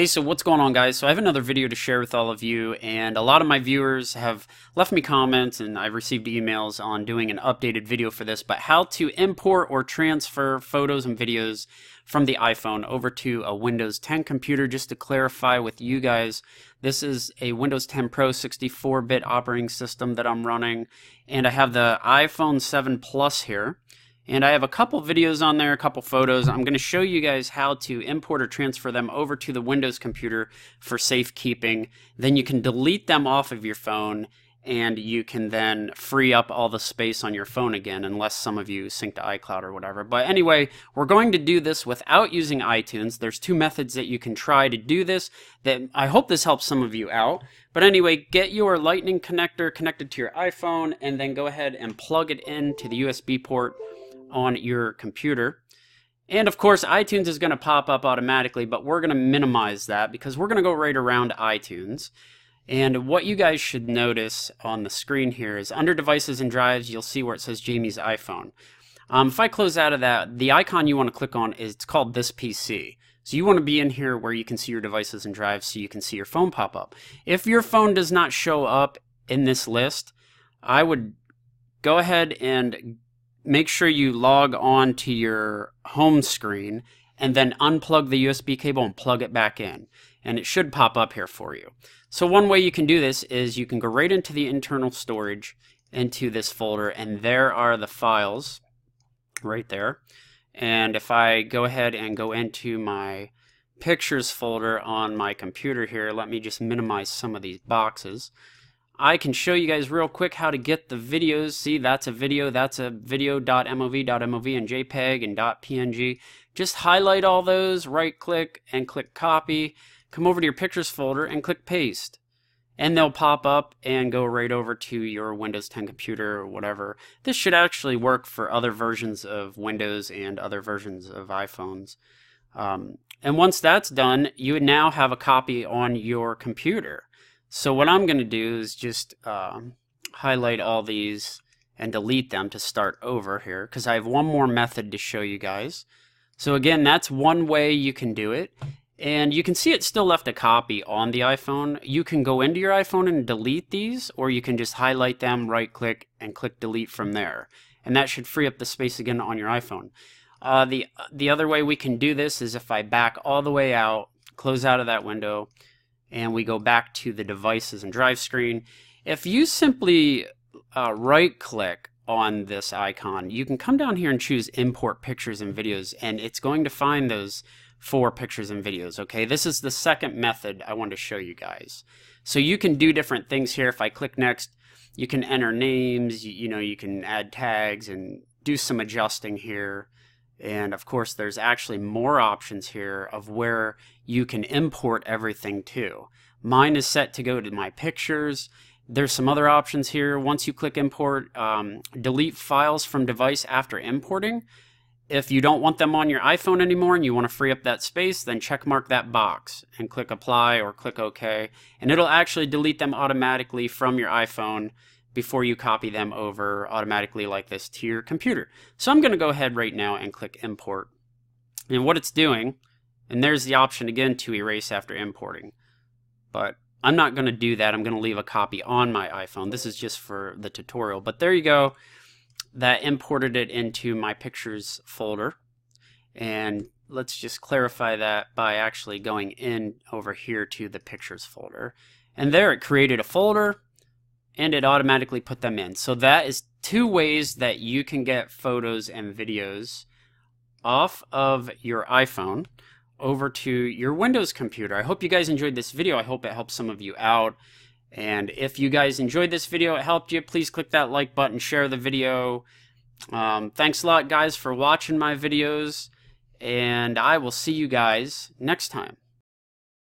Hey, so what's going on, guys? So I have another video to share with all of you, and a lot of my viewers have left me comments and I've received emails on doing an updated video for this, but how to import or transfer photos and videos from the iPhone over to a Windows 10 computer. Just to clarify with you guys, this is a Windows 10 Pro 64-bit operating system that I'm running, and I have the iPhone 7 Plus here. And I have a couple videos on there, a couple photos. I'm going to show you guys how to import or transfer them over to the Windows computer for safekeeping. Then you can delete them off of your phone, and you can then free up all the space on your phone again, unless some of you sync to iCloud or whatever. But anyway, we're going to do this without using iTunes. There's two methods that you can try to do this. That I hope this helps some of you out. But anyway, get your Lightning connector connected to your iPhone, and then go ahead and plug it into the USB port on your computer. And of course, iTunes is going to pop up automatically, but we're going to minimize that because we're going to go right around iTunes. And what you guys should notice on the screen here is under devices and drives, you'll see where it says Jamie's iPhone. If I close out of that, the icon you want to click on is, it's called This PC. So you want to be in here where you can see your devices and drives, so you can see your phone pop up. If your phone does not show up in this list, I would go ahead and make sure you log on to your home screen and then unplug the USB cable and plug it back in. And it should pop up here for you. So one way you can do this is you can go right into the internal storage, into this folder, and there are the files right there. And if I go ahead and go into my pictures folder on my computer here, let me just minimize some of these boxes. I can show you guys real quick how to get the videos. See, that's a video, .mov, and JPEG, and .png. Just highlight all those, right-click, and click Copy. Come over to your Pictures folder and click Paste. And they'll pop up and go right over to your Windows 10 computer or whatever. This should actually work for other versions of Windows and other versions of iPhones. And once that's done, you would now have a copy on your computer. So what I'm going to do is just highlight all these and delete them to start over here, because I have one more method to show you guys. So again, that's one way you can do it. And you can see it still left a copy on the iPhone. You can go into your iPhone and delete these, or you can just highlight them, right-click, and click Delete from there. And that should free up the space again on your iPhone. The other way we can do this is if I back all the way out, close out of that window, and we go back to the devices and drive screen. If you simply right-click on this icon, you can come down here and choose Import Pictures and Videos, and it's going to find those four pictures and videos, okay? This is the second method I want to show you guys. So you can do different things here. If I click Next, you can enter names, you know, you can add tags and do some adjusting here. And of course, there's actually more options here of where you can import everything to. Mine is set to go to my pictures. There's some other options here. Once you click import, delete files from device after importing. If you don't want them on your iPhone anymore and you want to free up that space, then check mark that box and click apply or click OK. And it'll actually delete them automatically from your iPhone before you copy them over automatically like this to your computer. So I'm going to go ahead right now and click import. And what it's doing, and there's the option again to erase after importing. But I'm not going to do that. I'm going to leave a copy on my iPhone. This is just for the tutorial. But there you go. That imported it into my pictures folder. And let's just clarify that by actually going in over here to the pictures folder. And there it created a folder, and it automatically put them in. So that is two ways that you can get photos and videos off of your iPhone over to your Windows computer. I hope you guys enjoyed this video. I hope it helped some of you out. And if you guys enjoyed this video, it helped you, please click that like button, share the video. Thanks a lot, guys, for watching my videos, and I will see you guys next time.